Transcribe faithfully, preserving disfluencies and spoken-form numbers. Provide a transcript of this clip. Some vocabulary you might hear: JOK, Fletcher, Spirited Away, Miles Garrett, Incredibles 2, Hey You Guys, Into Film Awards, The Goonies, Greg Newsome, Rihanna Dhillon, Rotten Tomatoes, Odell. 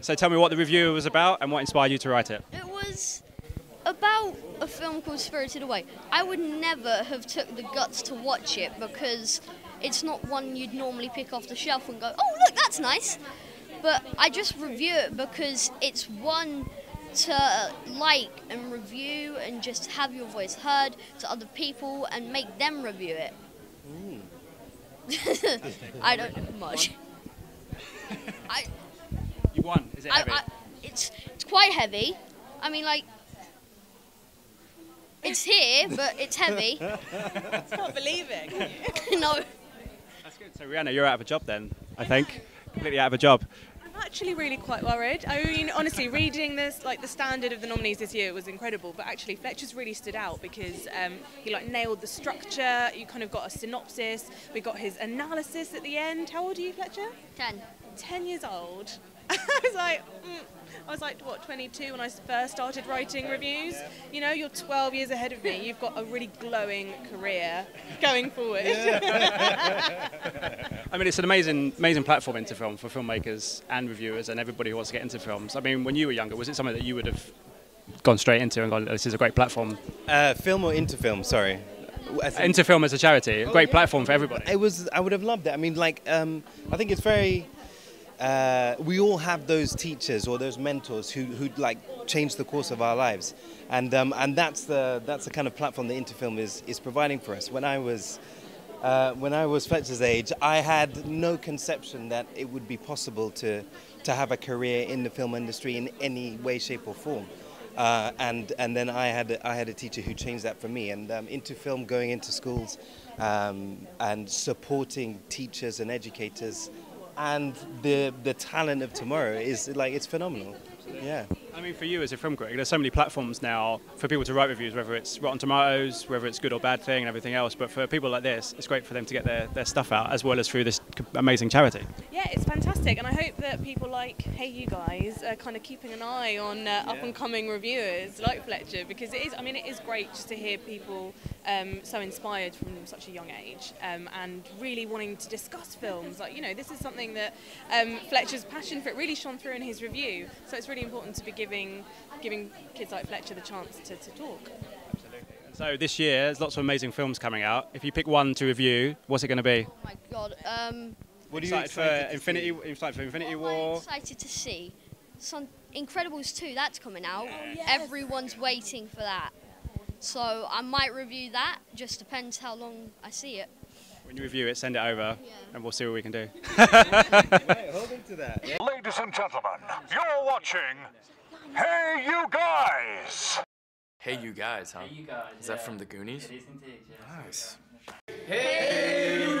So tell me what the review was about and what inspired you to write it. It was about a film called Spirited Away. I would never have took the guts to watch it because it's not one you'd normally pick off the shelf and go, oh, look, that's nice. But I just review it because it's one to like and review and just have your voice heard to other people and make them review it. Ooh. I don't know much. I, you won. Is it heavy? I, I, it's, it's quite heavy. I mean, like, it's here, but it's heavy. It's not believing. No. That's good. So, Rihanna, you're out of a job then, I think. Completely out of a job. I'm actually really quite worried. I mean, honestly, reading this, like the standard of the nominees this year was incredible, but actually Fletcher's really stood out because um, he like nailed the structure, you kind of got a synopsis, we got his analysis at the end. How old are you, Fletcher? Ten. Ten years old. I was like, mm. I was like, what, twenty-two when I first started writing reviews? You know, you're twelve years ahead of me. You've got a really glowing career going forward. I mean, it's an amazing, amazing platform, Into Film, for filmmakers and reviewers and everybody who wants to get into films. I mean, when you were younger, was it something that you would have gone straight into and gone, this is a great platform? Uh, film or Into Film, sorry. Into Film as a charity, a great oh, yeah. platform for everybody. It was, I would have loved it. I mean, like, um, I think it's very... Uh, we all have those teachers or those mentors who who like change the course of our lives, and um, and that's the that's the kind of platform that Into Film is is providing for us. When I was uh, when I was Fletcher's age, I had no conception that it would be possible to to have a career in the film industry in any way, shape, or form. Uh, and and then I had I had a teacher who changed that for me. And um, Into Film, going into schools um, and supporting teachers and educators. And the the talent of tomorrow is like it's phenomenal. Yeah. I mean, for you as a film critic, there's so many platforms now for people to write reviews, whether it's Rotten Tomatoes, whether it's Good or Bad Thing and everything else. But for people like this, it's great for them to get their, their stuff out, as well as through this amazing charity. Yeah, it's fantastic. And I hope that people like Hey You Guys are kind of keeping an eye on uh, yeah. up-and-coming reviewers like Fletcher, because it is, I mean, it is great just to hear people um, so inspired from such a young age um, and really wanting to discuss films. Like, you know, this is something that um, Fletcher's passion for it really shone through in his review. So it's really important to be given Giving, giving kids like Fletcher the chance to, to talk. Absolutely. And so this year, there's lots of amazing films coming out. If you pick one to review, what's it going to be? Oh my God. Um, what are you excited, excited for? Infinity, excited for Infinity what War. I'm excited to see some Incredibles two. That's coming out. Oh, yes. Everyone's waiting for that. So I might review that. Just depends how long I see it. When you review it, send it over, yeah. and we'll see what we can do. Wait, hold into that. Yeah. Ladies and gentlemen, you're watching. Hey You Guys! Hey You Guys, huh? Hey you guys, is yeah. that from The Goonies? It is indeed, yeah. Nice. Hey!